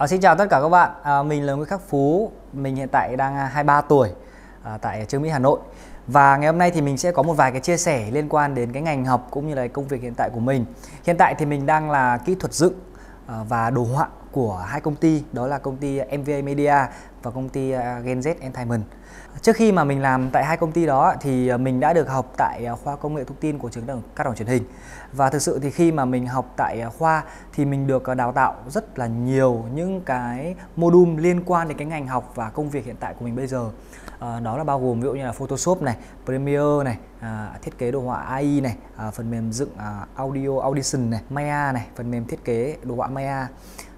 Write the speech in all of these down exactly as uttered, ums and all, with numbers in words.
À, xin chào tất cả các bạn, à, mình là Nguyễn Khắc Phú, mình hiện tại đang hai mươi ba tuổi, à, tại Chương Mỹ, Hà Nội. Và ngày hôm nay thì mình sẽ có một vài cái chia sẻ liên quan đến cái ngành học cũng như là công việc hiện tại của mình. Hiện tại thì mình đang là kỹ thuật dựng và đồ họa của hai công ty, đó là công ty em vê a Media và công ty Gen Z Entertainment. Trước khi mà mình làm tại hai công ty đó thì mình đã được học tại khoa công nghệ thông tin của trường Cao đẳng Truyền hình. Và thực sự thì khi mà mình học tại khoa thì mình được đào tạo rất là nhiều những cái module liên quan đến cái ngành học và công việc hiện tại của mình bây giờ. Đó là bao gồm ví dụ như là Photoshop này, Premiere này, à, thiết kế đồ họa a i này, à, phần mềm dựng à, audio Audition này, Maya này, phần mềm thiết kế đồ họa Maya.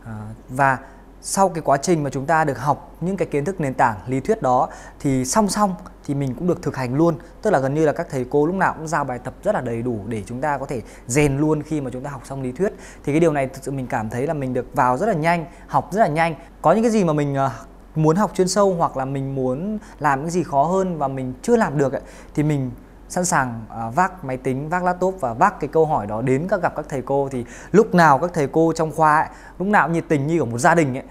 À, và sau cái quá trình mà chúng ta được học những cái kiến thức nền tảng lý thuyết đó thì song song thì mình cũng được thực hành luôn, tức là gần như là các thầy cô lúc nào cũng giao bài tập rất là đầy đủ để chúng ta có thể rèn luôn khi mà chúng ta học xong lý thuyết. Thì cái điều này thực sự mình cảm thấy là mình được vào rất là nhanh, học rất là nhanh. Có những cái gì mà mình à, muốn học chuyên sâu hoặc là mình muốn làm những gì khó hơn và mình chưa làm được ấy, thì mình sẵn sàng vác máy tính, vác laptop và vác cái câu hỏi đó đến các gặp các thầy cô. Thì lúc nào các thầy cô trong khoa ấy, lúc nào cũng nhiệt tình như của một gia đình ấy,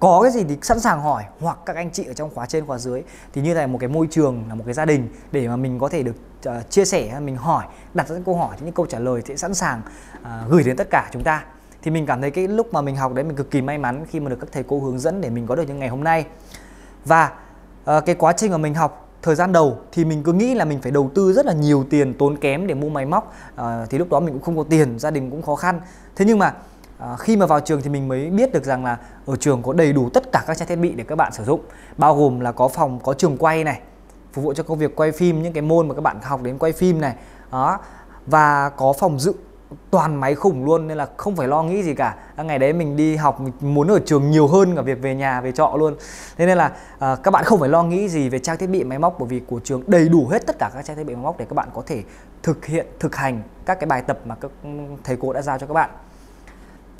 có cái gì thì sẵn sàng hỏi, hoặc các anh chị ở trong khóa trên khóa dưới. Thì như là một cái môi trường, là một cái gia đình để mà mình có thể được uh, chia sẻ, mình hỏi, đặt ra những câu hỏi, những câu trả lời sẽ sẵn sàng uh, gửi đến tất cả chúng ta. Thì mình cảm thấy cái lúc mà mình học đấy mình cực kỳ may mắn khi mà được các thầy cô hướng dẫn để mình có được những ngày hôm nay. Và uh, cái quá trình mà mình học thời gian đầu thì mình cứ nghĩ là mình phải đầu tư rất là nhiều tiền, tốn kém để mua máy móc, à, thì lúc đó mình cũng không có tiền, gia đình cũng khó khăn. Thế nhưng mà à, khi mà vào trường thì mình mới biết được rằng là ở trường có đầy đủ tất cả các trang thiết bị để các bạn sử dụng, bao gồm là có phòng, có trường quay này, phục vụ cho công việc quay phim, những cái môn mà các bạn học đến quay phim này đó, và có phòng dựng toàn máy khủng luôn, nên là không phải lo nghĩ gì cả. Ngày đấy mình đi học mình muốn ở trường nhiều hơn cả việc về nhà, về trọ luôn. Thế nên là à, các bạn không phải lo nghĩ gì về trang thiết bị máy móc, bởi vì của trường đầy đủ hết tất cả các trang thiết bị máy móc để các bạn có thể thực hiện, thực hành các cái bài tập mà các thầy cô đã giao cho các bạn.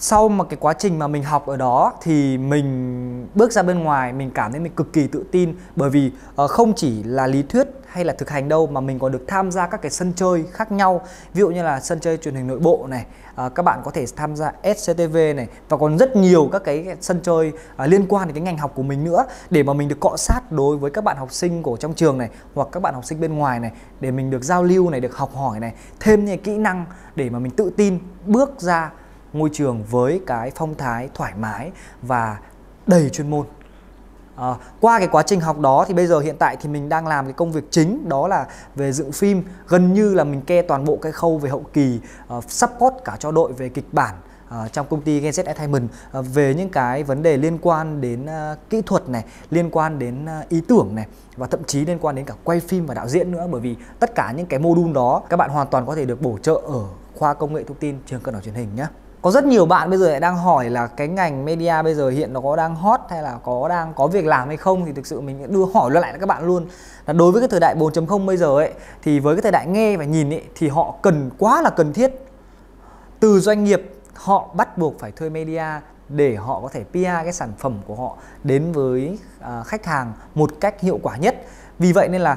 Sau mà cái quá trình mà mình học ở đó thì mình bước ra bên ngoài, mình cảm thấy mình cực kỳ tự tin, bởi vì uh, không chỉ là lý thuyết hay là thực hành đâu mà mình còn được tham gia các cái sân chơi khác nhau. Ví dụ như là sân chơi truyền hình nội bộ này, uh, các bạn có thể tham gia S C T V này, và còn rất nhiều các cái sân chơi uh, liên quan đến cái ngành học của mình nữa, để mà mình được cọ sát đối với các bạn học sinh của trong trường này hoặc các bạn học sinh bên ngoài này, để mình được giao lưu này, được học hỏi này, thêm những kỹ năng để mà mình tự tin bước ra môi trường với cái phong thái thoải mái và đầy chuyên môn. À, qua cái quá trình học đó thì bây giờ hiện tại thì mình đang làm cái công việc chính, đó là về dựng phim. Gần như là mình ke toàn bộ cái khâu về hậu kỳ, uh, support cả cho đội về kịch bản uh, trong công ty Gen Z Entertainment, uh, về những cái vấn đề liên quan đến uh, kỹ thuật này, liên quan đến uh, ý tưởng này, và thậm chí liên quan đến cả quay phim và đạo diễn nữa. Bởi vì tất cả những cái module đó các bạn hoàn toàn có thể được bổ trợ ở khoa công nghệ thông tin trường Cao đẳng Truyền hình nhé. Có rất nhiều bạn bây giờ lại đang hỏi là cái ngành media bây giờ hiện nó có đang hot hay là có đang có việc làm hay không, thì thực sự mình đưa hỏi lại các bạn luôn là đối với cái thời đại bốn chấm không bây giờ ấy, thì với cái thời đại nghe và nhìn ấy, thì họ cần quá là cần thiết. Từ doanh nghiệp họ bắt buộc phải thuê media để họ có thể pê e rờ cái sản phẩm của họ đến với khách hàng một cách hiệu quả nhất. Vì vậy nên là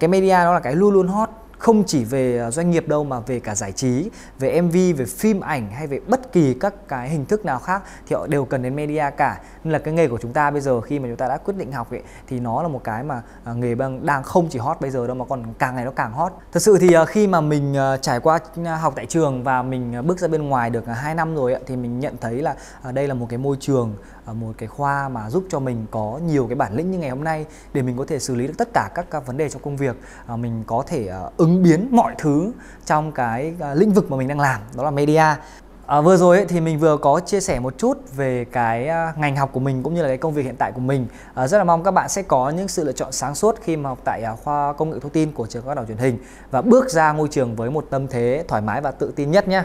cái media nó là cái luôn luôn hot, không chỉ về doanh nghiệp đâu mà về cả giải trí, về em vê, về phim ảnh hay về bất kỳ các cái hình thức nào khác thì họ đều cần đến media cả. Nên là cái nghề của chúng ta bây giờ khi mà chúng ta đã quyết định học ấy, thì nó là một cái mà nghề đang không chỉ hot bây giờ đâu mà còn càng ngày nó càng hot. Thật sự thì khi mà mình trải qua học tại trường và mình bước ra bên ngoài được hai năm rồi ấy, thì mình nhận thấy là đây là một cái môi trường, một cái khoa mà giúp cho mình có nhiều cái bản lĩnh như ngày hôm nay, để mình có thể xử lý được tất cả các vấn đề trong công việc, mình có thể ứng biến mọi thứ trong cái lĩnh vực mà mình đang làm, đó là media. À, vừa rồi ấy, thì mình vừa có chia sẻ một chút về cái ngành học của mình cũng như là cái công việc hiện tại của mình. À, rất là mong các bạn sẽ có những sự lựa chọn sáng suốt khi mà học tại khoa công nghệ thông tin của trường Cao đẳng Truyền hình và bước ra ngôi trường với một tâm thế thoải mái và tự tin nhất nhé.